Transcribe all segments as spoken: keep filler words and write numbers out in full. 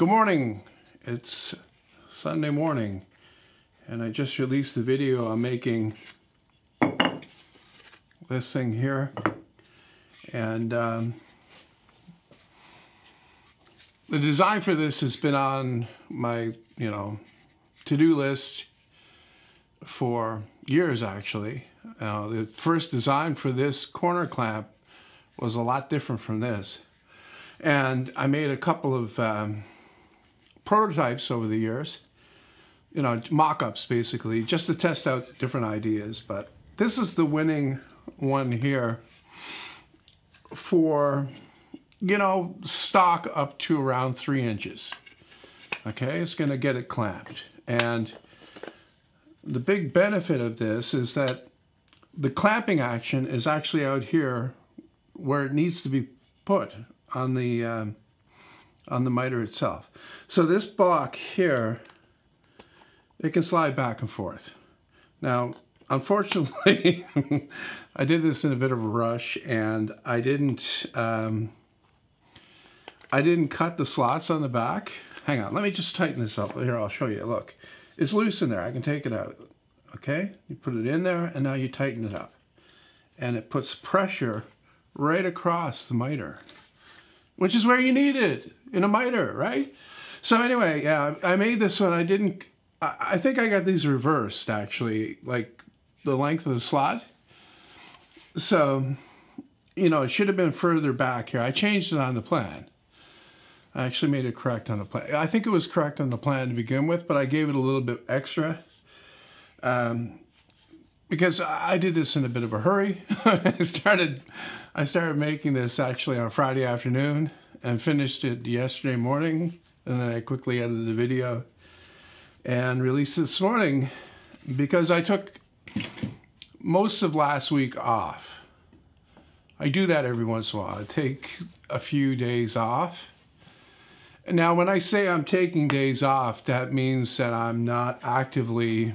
Good morning, it's Sunday morning and I just released the video I'm making this thing here, and um, the design for this has been on my you know to-do list for years actually. Uh, the first design for this corner clamp was a lot different from this, and I made a couple of um, prototypes over the years, you know, mock-ups basically, just to test out different ideas. But this is the winning one here for, you know, stock up to around three inches. Okay, it's gonna get it clamped. And the big benefit of this is that the clamping action is actually out here where it needs to be put on the, um, on the miter itself. So this block here, it can slide back and forth. Now, unfortunately, I did this in a bit of a rush, and I didn't, um, I didn't cut the slots on the back. Hang on, let me just tighten this up. Here, I'll show you, look. It's loose in there, I can take it out, okay? You put it in there, and now you tighten it up. And it puts pressure right across the miter, which is where you need it in a miter, right? So anyway, yeah, I made this one. I didn't, I think I got these reversed actually, like the length of the slot. So, you know, it should have been further back here. I changed it on the plan. I actually made it correct on the plan. I think it was correct on the plan to begin with, but I gave it a little bit extra. Um, because I did this in a bit of a hurry. I started, I started making this actually on Friday afternoon and finished it yesterday morning, and then I quickly edited the video and released it this morning because I took most of last week off. I do that every once in a while. I take a few days off. Now, when I say I'm taking days off, that means that I'm not actively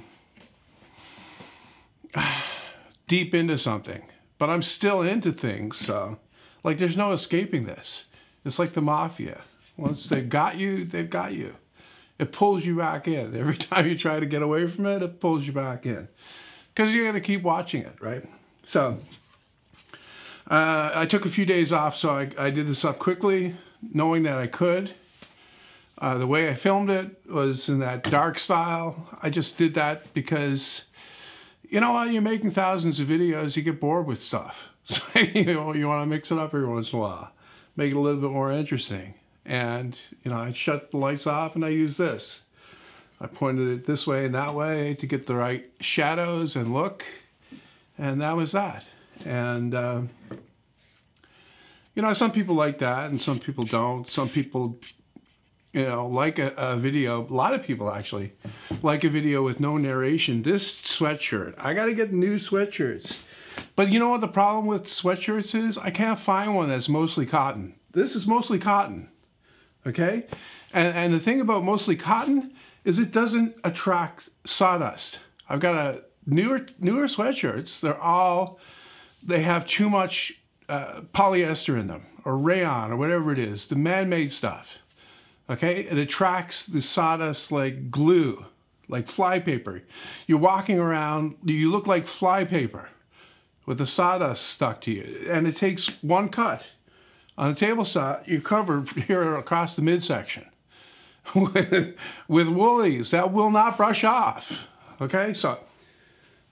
deep into something, but I'm still into things. So like, there's no escaping this. It's like the mafia. Once they've got you, they've got you. It pulls you back in. Every time you try to get away from it, it pulls you back in because you're going to keep watching it, right? So uh, I took a few days off. So I, I did this up quickly, knowing that I could. Uh, the way I filmed it was in that dark style. I just did that because, you know, while you're making thousands of videos, you get bored with stuff. So, you know, you want to mix it up every once in a while, make it a little bit more interesting. And, you know, I shut the lights off and I used this. I pointed it this way and that way to get the right shadows and look. And that was that. And, um, you know, some people like that and some people don't. Some people, you know, like a, a video, a lot of people actually like a video with no narration. This sweatshirt, I gotta get new sweatshirts. But you know what the problem with sweatshirts is? I can't find one that's mostly cotton. This is mostly cotton, okay? And, and the thing about mostly cotton is it doesn't attract sawdust. I've got a newer, newer sweatshirts. They're all, they have too much uh, polyester in them, or rayon, or whatever it is, the man-made stuff. Okay, it attracts the sawdust like glue, like flypaper. You're walking around, you look like flypaper with the sawdust stuck to you. And it takes one cut on a table saw, you cover here across the midsection with, with woolies that will not brush off. Okay, so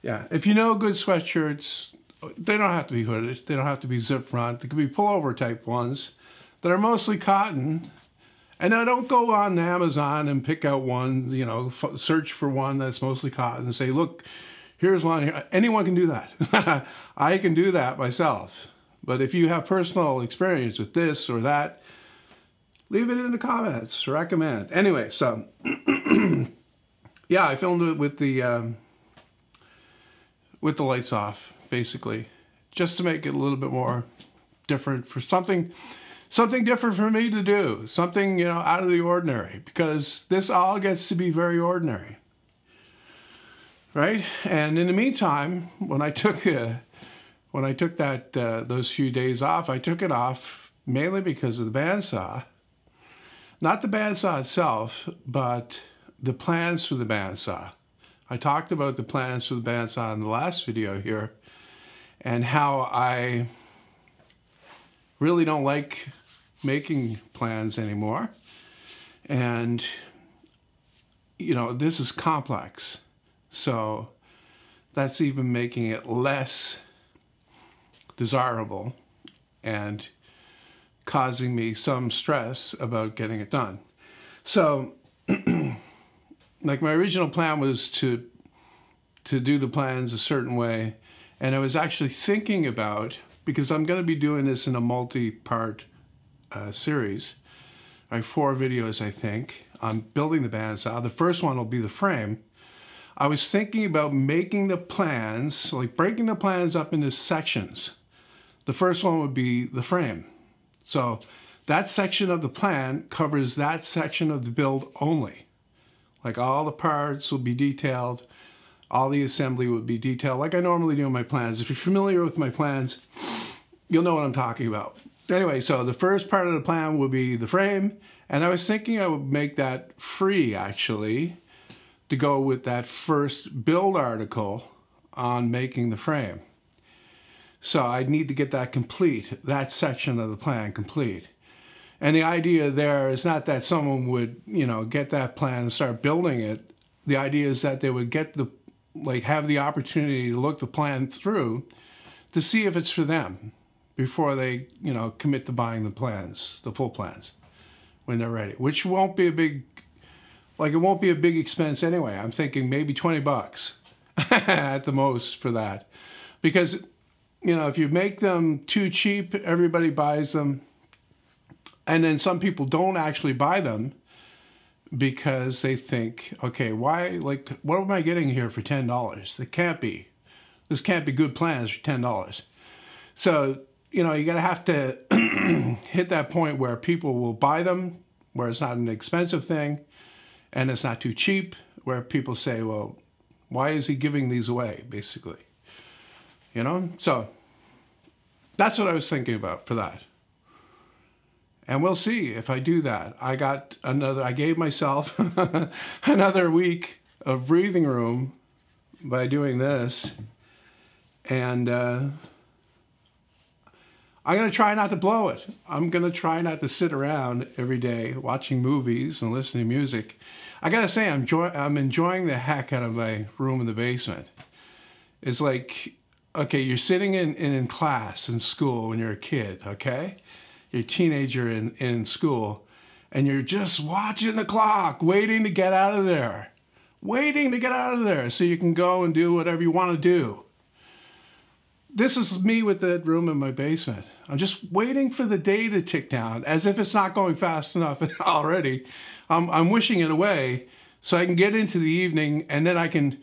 yeah, if you know good sweatshirts, they don't have to be hooded, they don't have to be zip front, they could be pullover type ones that are mostly cotton. And now don't go on Amazon and pick out one, you know, f search for one that's mostly cotton and say, look, here's one here. Anyone can do that. I can do that myself. But if you have personal experience with this or that, leave it in the comments, recommend. Anyway, so yeah, I filmed it with the, um, with the lights off, basically, just to make it a little bit more different for something. Something different for me to do, something, you know, out of the ordinary, because this all gets to be very ordinary, right? And in the meantime, when I took uh, when I took that uh, those few days off, I took it off mainly because of the bandsaw. Not the bandsaw itself, but the plans for the bandsaw. I talked about the plans for the bandsaw in the last video here, and how I really don't like making plans anymore. And, you know, this is complex. So that's even making it less desirable and causing me some stress about getting it done. So like my original plan was to to do the plans a certain way, and I was actually thinking about, because I'm going to be doing this in a multi-part uh, series, like four videos I think, on building the bandsaw. The first one will be the frame. I was thinking about making the plans, like breaking the plans up into sections. The first one would be the frame. So that section of the plan covers that section of the build only. Like all the parts will be detailed, all the assembly would be detailed, like I normally do in my plans. If you're familiar with my plans, you'll know what I'm talking about. Anyway, so the first part of the plan would be the frame, and I was thinking I would make that free, actually, to go with that first build article on making the frame. So I'd need to get that complete, that section of the plan complete. And the idea there is not that someone would, you know, get that plan and start building it. The idea is that they would get the, like, have the opportunity to look the plan through to see if it's for them before they, you know, commit to buying the plans, the full plans, when they're ready, which won't be a big, like, it won't be a big expense anyway. I'm thinking maybe twenty bucks at the most for that, because, you know, if you make them too cheap, everybody buys them. And then some people don't actually buy them because they think, okay, why, like, what am I getting here for ten dollars? That can't be, this can't be good plans for ten dollars. So, you know, you're gonna have to hit that point where people will buy them, where it's not an expensive thing, and it's not too cheap, where people say, well, why is he giving these away, basically? You know, so that's what I was thinking about for that. And we'll see if I do that. I got another, I gave myself another week of breathing room by doing this. And uh, I'm gonna try not to blow it. I'm gonna try not to sit around every day watching movies and listening to music. I gotta say, I'm, I'm enjoying the heck out of my room in the basement. It's like, okay, you're sitting in, in class in school when you're a kid, okay? You're a teenager in, in school, and you're just watching the clock, waiting to get out of there, waiting to get out of there so you can go and do whatever you want to do. This is me with that room in my basement. I'm just waiting for the day to tick down, as if it's not going fast enough already. I'm, I'm wishing it away so I can get into the evening, and then I can,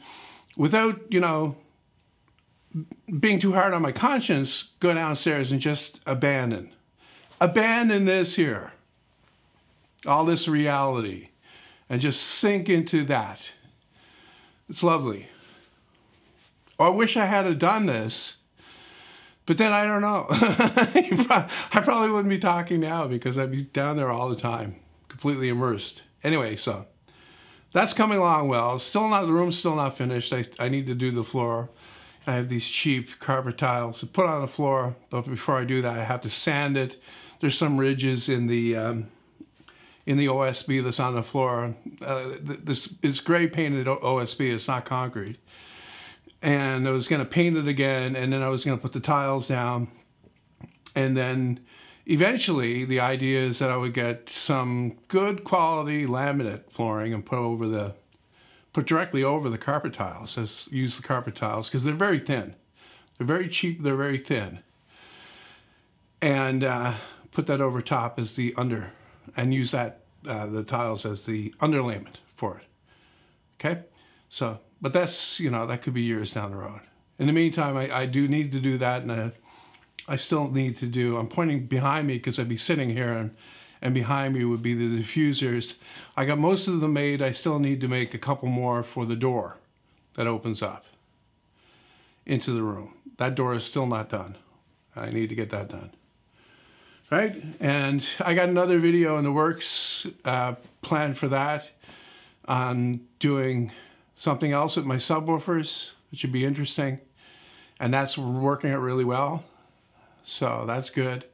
without, you know, being too hard on my conscience, go downstairs and just abandon. Abandon this here, all this reality, and just sink into that. It's lovely. Or I wish I had done this, but then I don't know. I probably wouldn't be talking now because I'd be down there all the time, completely immersed. Anyway, so that's coming along well. Still not, the room's still not finished. I, I need to do the floor. I have these cheap carpet tiles to put on the floor, but before I do that, I have to sand it. There's some ridges in the um, in the O S B that's on the floor. Uh, this it's gray painted O S B. It's not concrete. And I was going to paint it again, and then I was going to put the tiles down, and then eventually the idea is that I would get some good quality laminate flooring and put over the. Put directly over the carpet tiles. Just use the carpet tiles because they're very thin. They're very cheap, they're very thin. And uh, put that over top as the under, and use that, uh, the tiles as the underlayment for it, okay? So, but that's, you know, that could be years down the road. In the meantime, I, I do need to do that, and I, I still need to do, I'm pointing behind me because I'd be sitting here and and behind me would be the diffusers. I got most of them made. I still need to make a couple more for the door that opens up into the room. That door is still not done. I need to get that done. right? And I got another video in the works uh, planned for that, on doing something else with my subwoofers, which would be interesting. And that's working out really well. So that's good.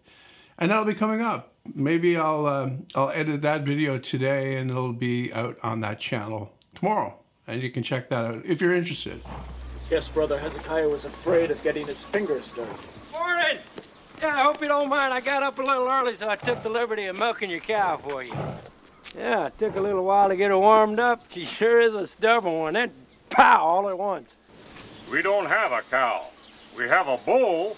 And that'll be coming up. Maybe I'll, uh, I'll edit that video today and it'll be out on that channel tomorrow. And you can check that out if you're interested. Yes, brother, Hezekiah was afraid of getting his fingers dirty. Morning! Yeah, I hope you don't mind. I got up a little early, so I took the liberty of milking your cow for you. Yeah, it took a little while to get her warmed up. She sure is a stubborn one. Then, pow, all at once. We don't have a cow. We have a bull.